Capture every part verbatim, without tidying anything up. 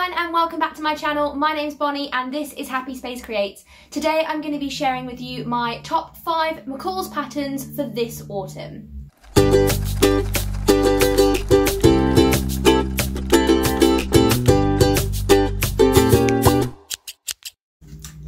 everyone and welcome back to my channel. My name's Bonnie and this is Happy Space Creates. Today I'm going to be sharing with you my top five McCall's patterns for this autumn.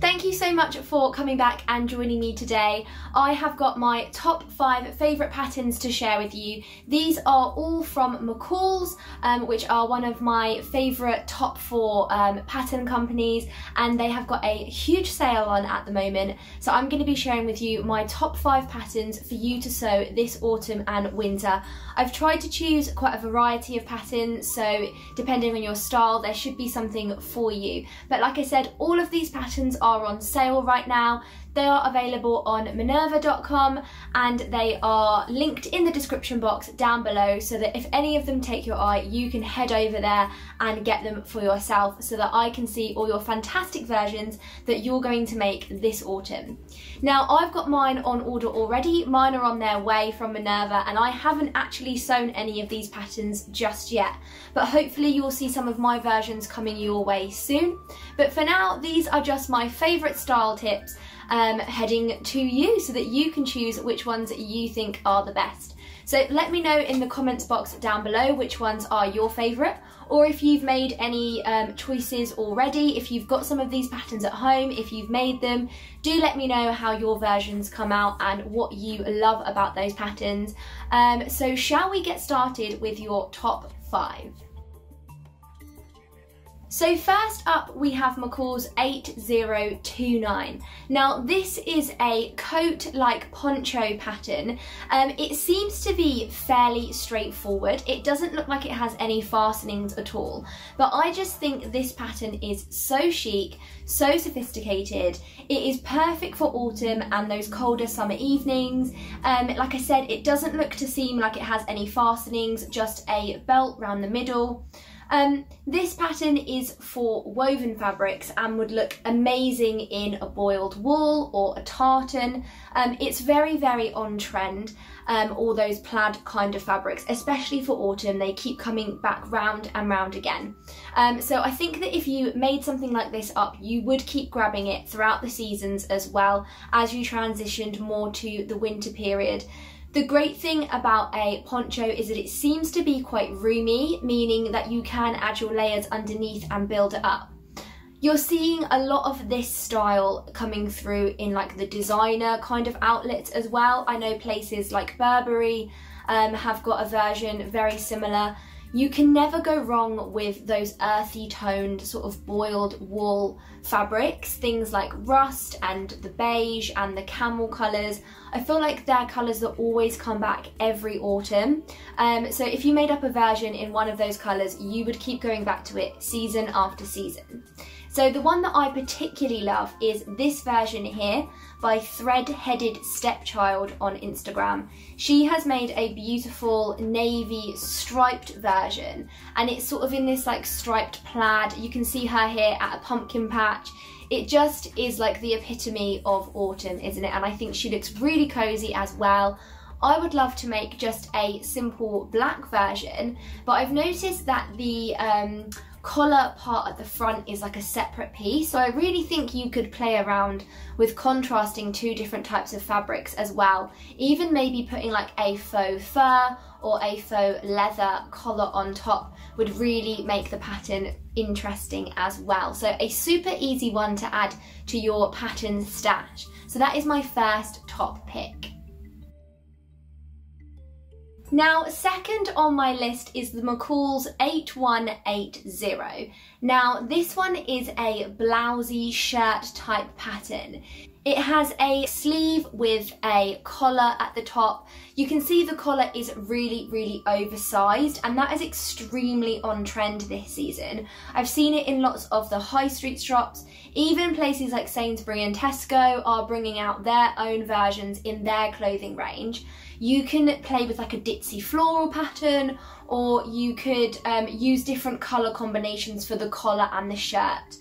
Thank you so much for coming back and joining me today. I have got my top five favourite patterns to share with you. These are all from McCall's, um, which are one of my favourite top four um, pattern companies, and they have got a huge sale on at the moment. So I'm going to be sharing with you my top five patterns for you to sew this autumn and winter. I've tried to choose quite a variety of patterns, so depending on your style, there should be something for you. But like I said, all of these patterns are on sale right now. They are available on Minerva dot com and they are linked in the description box down below, so that if any of them take your eye, you can head over there and get them for yourself so that I can see all your fantastic versions that you're going to make this autumn. Now, I've got mine on order already. Mine are on their way from Minerva and I haven't actually sewn any of these patterns just yet, but hopefully you'll see some of my versions coming your way soon. But for now, these are just my favourite style tips Um, heading to you so that you can choose which ones you think are the best. So let me know in the comments box down below which ones are your favourite, or if you've made any um, choices already, if you've got some of these patterns at home, if you've made them, do let me know how your versions come out and what you love about those patterns. Um, so shall we get started with your top five? So first up we have McCall's eight zero two nine. Now this is a coat-like poncho pattern. Um, it seems to be fairly straightforward. It doesn't look like it has any fastenings at all, but I just think this pattern is so chic, so sophisticated. It is perfect for autumn and those colder summer evenings. Um, like I said, it doesn't look to seem like it has any fastenings, just a belt round the middle. Um, this pattern is for woven fabrics and would look amazing in a boiled wool or a tartan. Um, it's very, very on trend, um, all those plaid kind of fabrics, especially for autumn. They keep coming back round and round again. Um, so I think that if you made something like this up, you would keep grabbing it throughout the seasons as well as you transitioned more to the winter period. The great thing about a poncho is that it seems to be quite roomy, meaning that you can add your layers underneath and build it up. You're seeing a lot of this style coming through in like the designer kind of outlets as well. I know places like Burberry um, have got a version very similar. You can never go wrong with those earthy toned sort of boiled wool fabrics, things like rust and the beige and the camel colours. I feel like they're colours that always come back every autumn. Um, so if you made up a version in one of those colours, you would keep going back to it season after season. So the one that I particularly love is this version here by Threadheaded Stepchild on Instagram. She has made a beautiful navy striped version and it's sort of in this like striped plaid. You can see her here at a pumpkin patch. It just is like the epitome of autumn, isn't it? And I think she looks really cozy as well. I would love to make just a simple black version, but I've noticed that the um, collar part at the front is like a separate piece, so I really think you could play around with contrasting two different types of fabrics as well, even maybe putting like a faux fur or a faux leather collar on top would really make the pattern interesting as well. So a super easy one to add to your pattern stash. So that is my first top pick. Now, second on my list is the McCall's eight one eight zero. Now, this one is a blousey shirt type pattern. It has a sleeve with a collar at the top. You can see the collar is really, really oversized and that is extremely on trend this season. I've seen it in lots of the high street shops. Even places like Sainsbury and Tesco are bringing out their own versions in their clothing range. You can play with like a ditzy floral pattern, or you could um, use different color combinations for the collar and the shirt.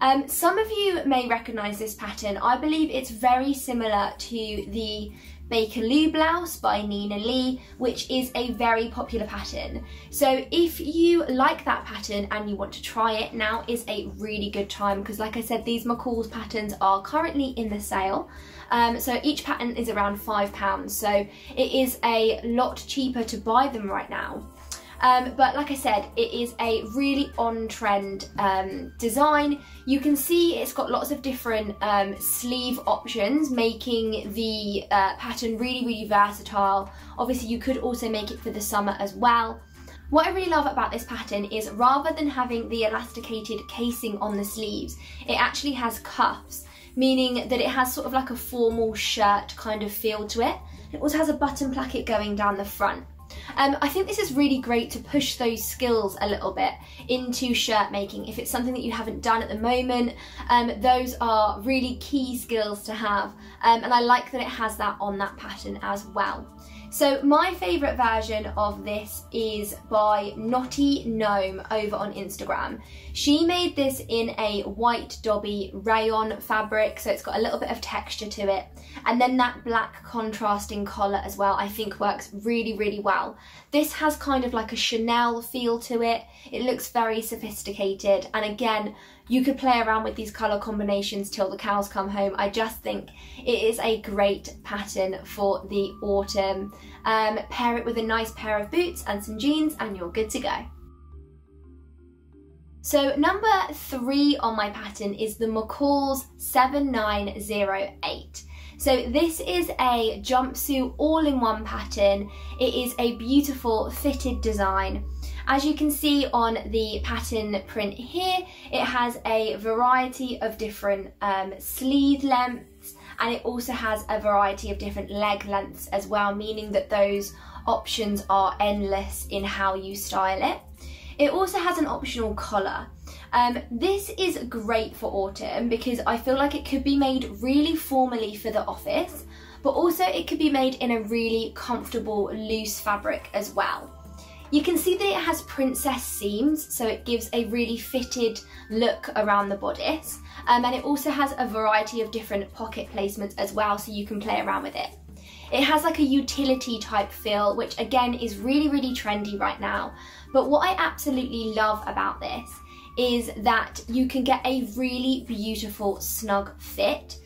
Um, some of you may recognize this pattern. I believe it's very similar to the Bakerloo blouse by Nina Lee, which is a very popular pattern. So if you like that pattern and you want to try it, now is a really good time, because like I said, these McCall's patterns are currently in the sale. Um, so each pattern is around five pounds, so it is a lot cheaper to buy them right now. Um, but like I said, it is a really on-trend um, design. You can see it's got lots of different um, sleeve options, making the uh, pattern really, really versatile. Obviously, you could also make it for the summer as well. What I really love about this pattern is rather than having the elasticated casing on the sleeves, it actually has cuffs, meaning that it has sort of like a formal shirt kind of feel to it. It also has a button placket going down the front. Um, I think this is really great to push those skills a little bit into shirt making. If it's something that you haven't done at the moment, um, those are really key skills to have, um, and I like that it has that on that pattern as well. So my favourite version of this is by Knotty Gnome over on Instagram. She made this in a white dobby rayon fabric, so it's got a little bit of texture to it. And then that black contrasting collar as well, I think works really, really well. This has kind of like a Chanel feel to it. It looks very sophisticated, and again, you could play around with these colour combinations till the cows come home. I just think it is a great pattern for the autumn. Um, pair it with a nice pair of boots and some jeans and you're good to go. So number three on my pattern is the McCall's seven nine zero eight. So this is a jumpsuit all-in-one pattern. It is a beautiful fitted design. As you can see on the pattern print here, it has a variety of different um, sleeve lengths, and it also has a variety of different leg lengths as well, meaning that those options are endless in how you style it. It also has an optional collar. Um, this is great for autumn because I feel like it could be made really formally for the office, but also it could be made in a really comfortable loose fabric as well. You can see that it has princess seams, so it gives a really fitted look around the bodice, um, and it also has a variety of different pocket placements as well, so you can play around with it. It has like a utility type feel, which again is really, really trendy right now. But what I absolutely love about this is that you can get a really beautiful snug fit.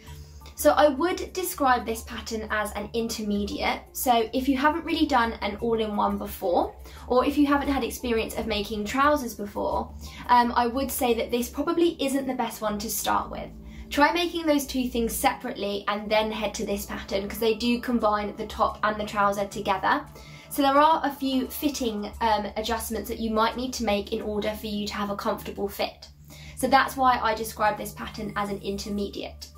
So I would describe this pattern as an intermediate. So if you haven't really done an all-in-one before, or if you haven't had experience of making trousers before, um, I would say that this probably isn't the best one to start with. Try making those two things separately and then head to this pattern, because they do combine the top and the trouser together. So there are a few fitting um, adjustments that you might need to make in order for you to have a comfortable fit. So that's why I describe this pattern as an intermediate.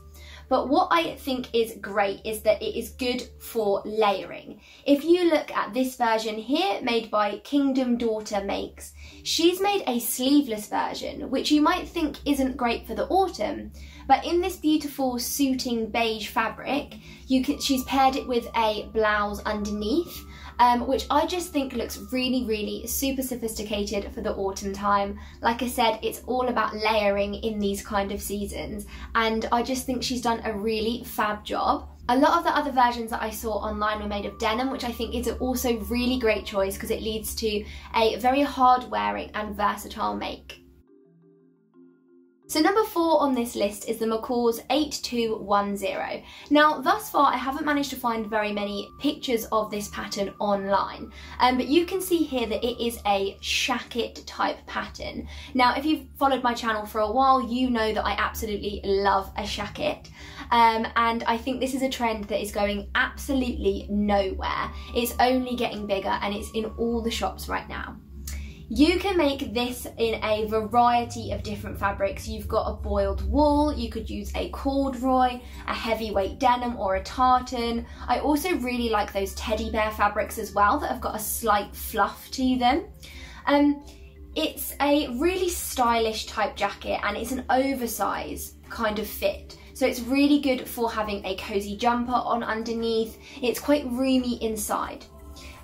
But what I think is great is that it is good for layering. If you look at this version here, made by Kingdom Daughter Makes, she's made a sleeveless version, which you might think isn't great for the autumn, but in this beautiful suiting beige fabric, you can, she's paired it with a blouse underneath, Um, which I just think looks really, really super sophisticated for the autumn time. Like I said, it's all about layering in these kind of seasons, and I just think she's done a really fab job. A lot of the other versions that I saw online were made of denim, which I think is also a really great choice because it leads to a very hard wearing and versatile make. So number four on this list is the McCall's eight two one zero. Now, thus far, I haven't managed to find very many pictures of this pattern online, um, but you can see here that it is a shacket type pattern. Now, if you've followed my channel for a while, you know that I absolutely love a shacket, um, and I think this is a trend that is going absolutely nowhere. It's only getting bigger, and it's in all the shops right now. You can make this in a variety of different fabrics. You've got a boiled wool, you could use a corduroy, a heavyweight denim or a tartan. I also really like those teddy bear fabrics as well that have got a slight fluff to them. Um, it's a really stylish type jacket, and it's an oversized kind of fit. So it's really good for having a cozy jumper on underneath. It's quite roomy inside.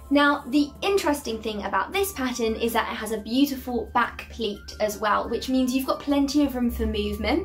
Now, the interesting thing about this pattern is that it has a beautiful back pleat as well, which means you've got plenty of room for movement.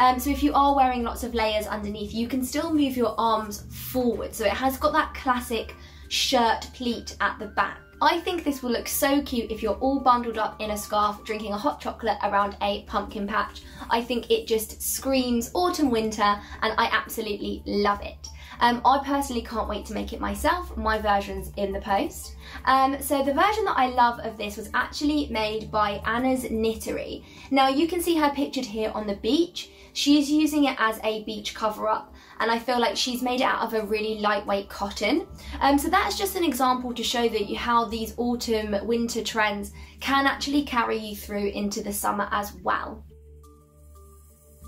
Um, so if you are wearing lots of layers underneath, you can still move your arms forward. So it has got that classic shirt pleat at the back. I think this will look so cute if you're all bundled up in a scarf drinking a hot chocolate around a pumpkin patch. I think it just screams autumn winter and I absolutely love it. Um, I personally can't wait to make it myself. My version's in the post. Um, so the version that I love of this was actually made by Anna's Knittery. Now you can see her pictured here on the beach. She's using it as a beach cover-up, and I feel like she's made it out of a really lightweight cotton. Um, so that's just an example to show that you, how these autumn winter trends can actually carry you through into the summer as well.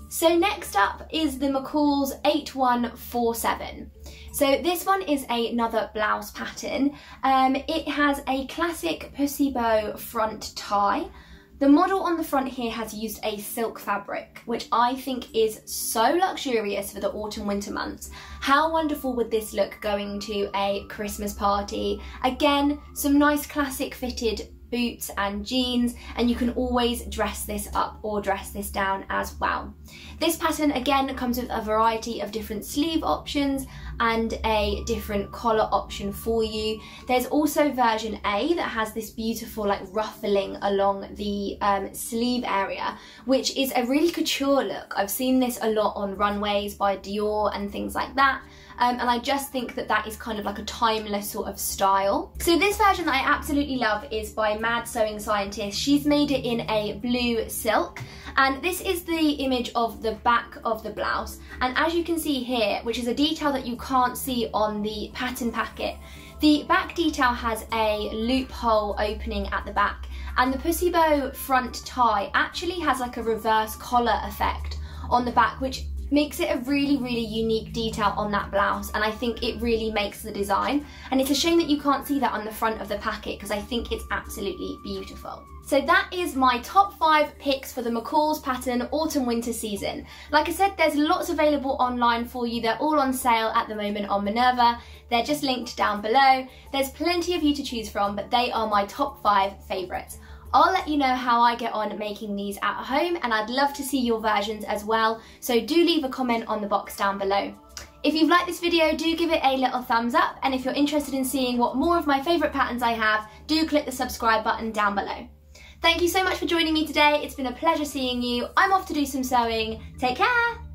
So next up is the McCall's eight one four seven. So this one is a, another blouse pattern. Um, it has a classic pussy bow front tie. The model on the front here has used a silk fabric, which I think is so luxurious for the autumn winter months. How wonderful would this look going to a Christmas party? Again, some nice classic fitted boots and jeans, and you can always dress this up or dress this down as well. This pattern again comes with a variety of different sleeve options and a different collar option for you. There's also version A that has this beautiful like ruffling along the um, sleeve area, which is a really couture look. I've seen this a lot on runways by Dior and things like that. Um, and I just think that that is kind of like a timeless sort of style. So this version that I absolutely love is by Mad Sewing Scientist. She's made it in a blue silk, and this is the image of the back of the blouse. And as you can see here, which is a detail that you can't see on the pattern packet, the back detail has a loophole opening at the back, and the pussy bow front tie actually has like a reverse collar effect on the back, which makes it a really, really unique detail on that blouse, and I think it really makes the design. And it's a shame that you can't see that on the front of the packet, because I think it's absolutely beautiful. So that is my top five picks for the McCall's pattern autumn winter season. Like I said, there's lots available online for you. They're all on sale at the moment on Minerva. They're just linked down below. There's plenty of you to choose from, but they are my top five favourites. I'll let you know how I get on making these at home, and I'd love to see your versions as well, so do leave a comment on the box down below. If you've liked this video, do give it a little thumbs up, and if you're interested in seeing what more of my favourite patterns I have, do click the subscribe button down below. Thank you so much for joining me today, it's been a pleasure seeing you. I'm off to do some sewing, take care!